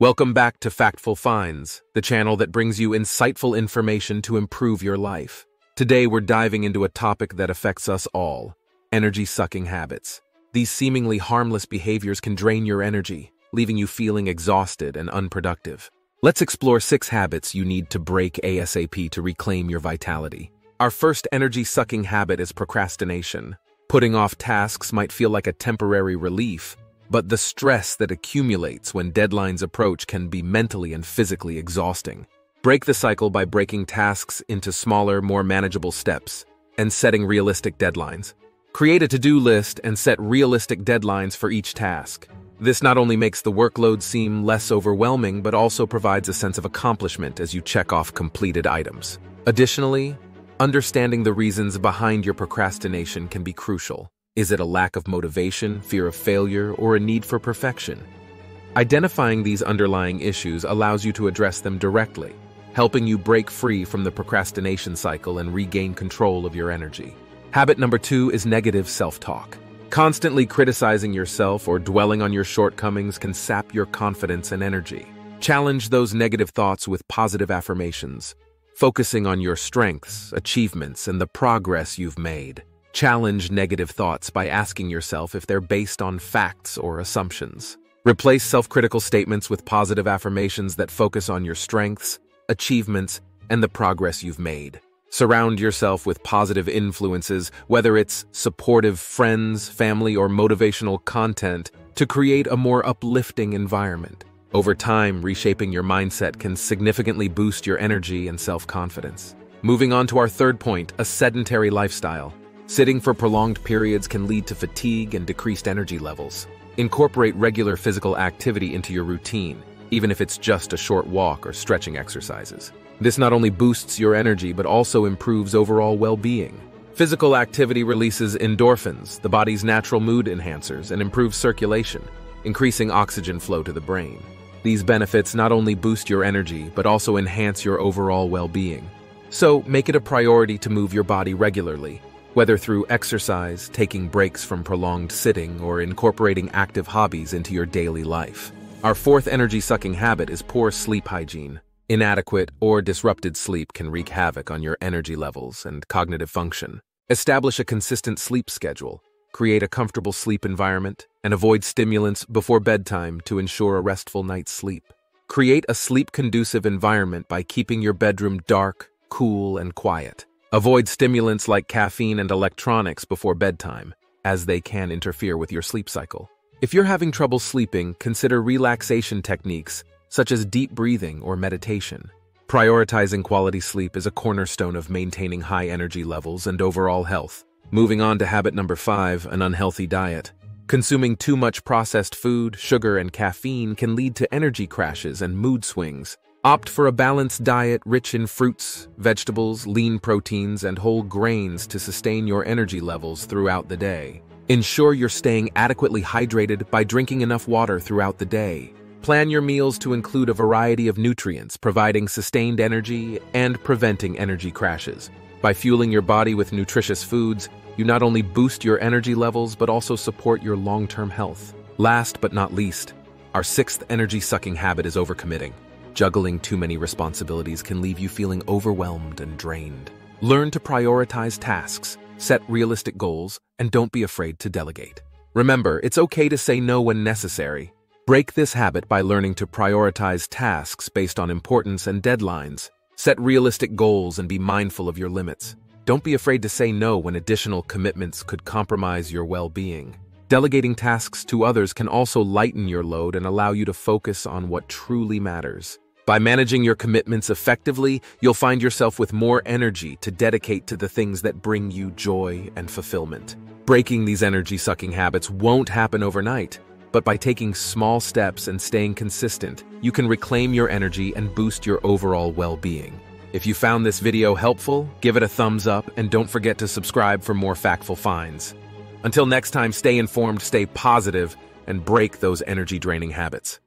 Welcome back to Factful Finds, the channel that brings you insightful information to improve your life. Today we're diving into a topic that affects us all, energy-sucking habits. These seemingly harmless behaviors can drain your energy, leaving you feeling exhausted and unproductive. Let's explore 6 habits you need to break ASAP to reclaim your vitality. Our first energy-sucking habit is procrastination. Putting off tasks might feel like a temporary relief, but the stress that accumulates when deadlines approach can be mentally and physically exhausting. Break the cycle by breaking tasks into smaller, more manageable steps and setting realistic deadlines. Create a to-do list and set realistic deadlines for each task. This not only makes the workload seem less overwhelming, but also provides a sense of accomplishment as you check off completed items. Additionally, understanding the reasons behind your procrastination can be crucial. Is it a lack of motivation, fear of failure, or a need for perfection? Identifying these underlying issues allows you to address them directly, helping you break free from the procrastination cycle and regain control of your energy. Habit number 2 is negative self-talk. Constantly criticizing yourself or dwelling on your shortcomings can sap your confidence and energy. Challenge those negative thoughts with positive affirmations, focusing on your strengths, achievements, and the progress you've made. Challenge negative thoughts by asking yourself if they're based on facts or assumptions. Replace self-critical statements with positive affirmations that focus on your strengths, achievements, and the progress you've made. Surround yourself with positive influences, whether it's supportive friends, family, or motivational content, to create a more uplifting environment. Over time, reshaping your mindset can significantly boost your energy and self-confidence. Moving on to our third point, a sedentary lifestyle. Sitting for prolonged periods can lead to fatigue and decreased energy levels. Incorporate regular physical activity into your routine, even if it's just a short walk or stretching exercises. This not only boosts your energy, but also improves overall well-being. Physical activity releases endorphins, the body's natural mood enhancers, and improves circulation, increasing oxygen flow to the brain. These benefits not only boost your energy, but also enhance your overall well-being. So, make it a priority to move your body regularly. Whether through exercise, taking breaks from prolonged sitting, or incorporating active hobbies into your daily life. Our fourth energy-sucking habit is poor sleep hygiene. Inadequate or disrupted sleep can wreak havoc on your energy levels and cognitive function. Establish a consistent sleep schedule, create a comfortable sleep environment, and avoid stimulants before bedtime to ensure a restful night's sleep. Create a sleep-conducive environment by keeping your bedroom dark, cool, and quiet. Avoid stimulants like caffeine and electronics before bedtime, as they can interfere with your sleep cycle. If you're having trouble sleeping, consider relaxation techniques such as deep breathing or meditation. Prioritizing quality sleep is a cornerstone of maintaining high energy levels and overall health. Moving on to habit number 5, an unhealthy diet. Consuming too much processed food, sugar, and caffeine can lead to energy crashes and mood swings. Opt for a balanced diet rich in fruits, vegetables, lean proteins, and whole grains to sustain your energy levels throughout the day. Ensure you're staying adequately hydrated by drinking enough water throughout the day. Plan your meals to include a variety of nutrients, providing sustained energy and preventing energy crashes. By fueling your body with nutritious foods, you not only boost your energy levels but also support your long-term health. Last but not least, our 6th energy-sucking habit is overcommitting. Juggling too many responsibilities can leave you feeling overwhelmed and drained. Learn to prioritize tasks, set realistic goals, and don't be afraid to delegate. Remember, it's okay to say no when necessary. Break this habit by learning to prioritize tasks based on importance and deadlines. Set realistic goals and be mindful of your limits. Don't be afraid to say no when additional commitments could compromise your well-being. Delegating tasks to others can also lighten your load and allow you to focus on what truly matters. By managing your commitments effectively, you'll find yourself with more energy to dedicate to the things that bring you joy and fulfillment. Breaking these energy-sucking habits won't happen overnight, but by taking small steps and staying consistent, you can reclaim your energy and boost your overall well-being. If you found this video helpful, give it a thumbs up and don't forget to subscribe for more Factful Finds. Until next time, stay informed, stay positive, and break those energy-draining habits.